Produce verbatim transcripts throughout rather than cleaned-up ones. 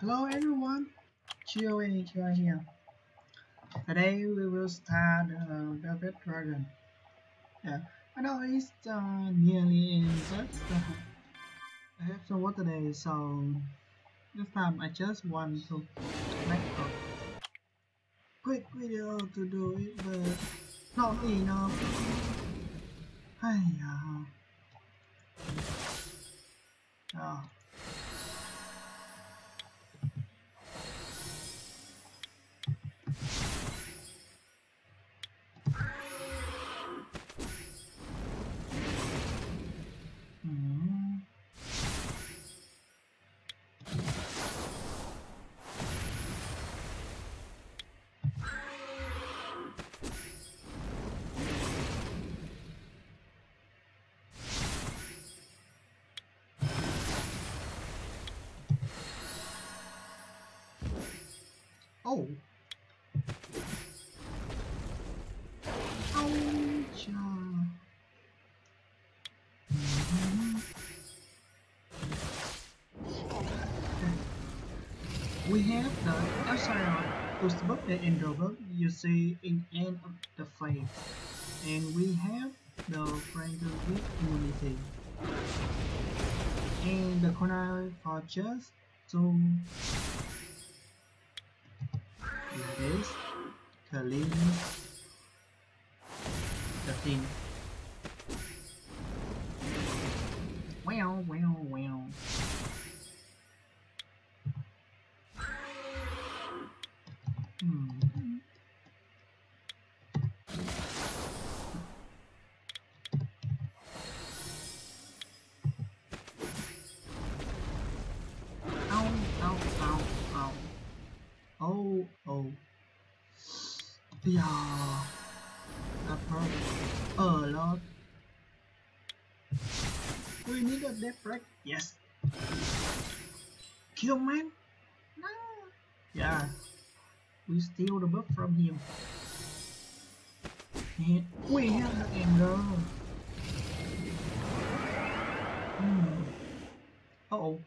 Hello everyone, Chiyo and Ichima here. Today we will start uh, VelVet Dragon. Yeah, I know it's uh, nearly in but I have some work today, so this time I just want to make a quick video to do it, but not enough. Hi-ya. Oh. Oh. Mm-hmm. Okay. We have the Xion to stop the endeavor you see in end of the phase, and we have the Franger with Unity, and the corner for just to This cleans the thing. Wow, wow, wow. Hmm. Ow, ow, ow, ow. Oh, oh. Yeah, that hurt a lot. We need a death break. Yes. Kill man. No. Yeah. We steal the buff from him. And we have the anger. Hmm. Uh oh.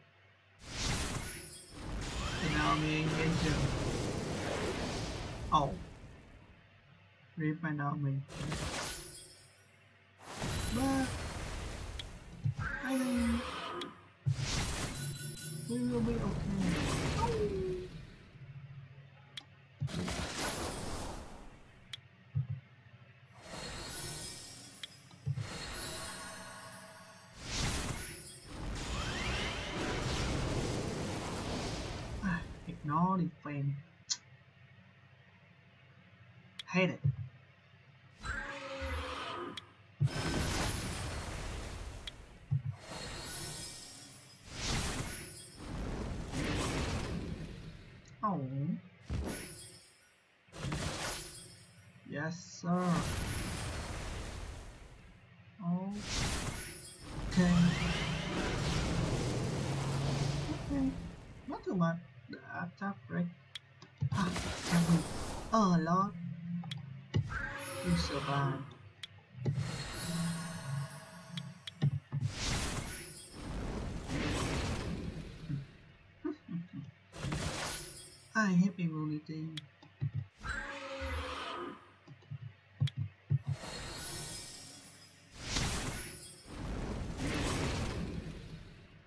And now we engage. Oh. Rip and out me. But I mean, we will be okay. Ah, ignore the flame. Hate it. Oh. Yes, sir. Okay. Okay. Not too much. The attack break. Ah, and we. Oh, Lord. We survived. I have immunity.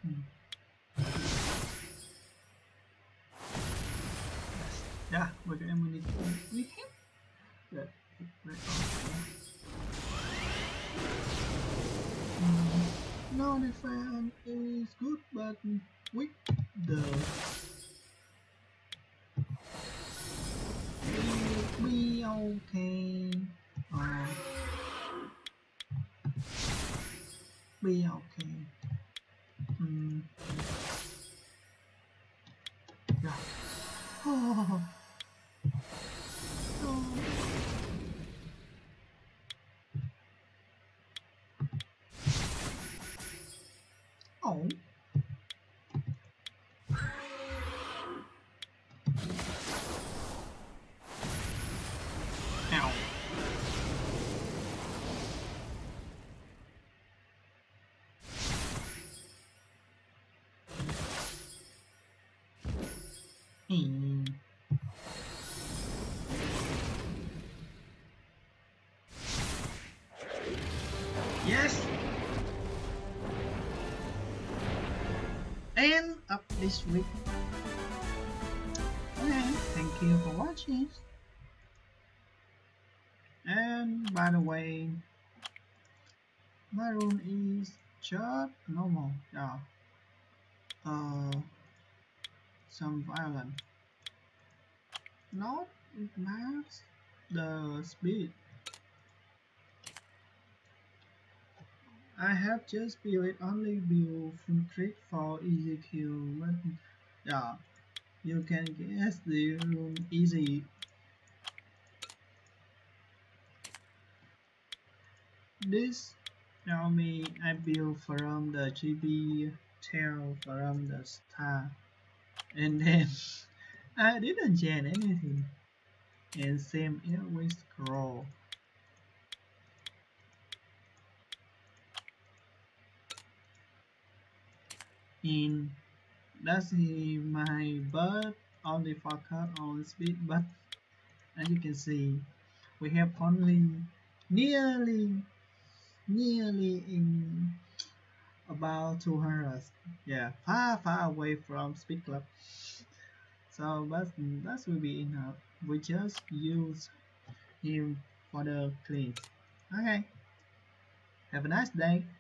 Hmm. Yes. Yeah, we got immunity. We have yeah. hmm. No, the fan is good, but with the be okay. Uh, be okay. Hmm. Yeah. Oh. Oh. Oh. Hmm. Yes! And up this week. Okay, thank you for watching. And by the way, my room is just normal. Yeah. Uh, some violent. Not max the speed. I have just built only beautiful trick for easy kill, but yeah, you can guess the room easy. This Xiaomi I built from the G B tail from the star, and then I didn't change anything, and same it with scroll. In that's my bird only focus on speed, but as you can see, we have only nearly nearly in about two hundred. Yeah, far far away from speed club. So but that will be enough. We just use him for the clean. Okay, have a nice day.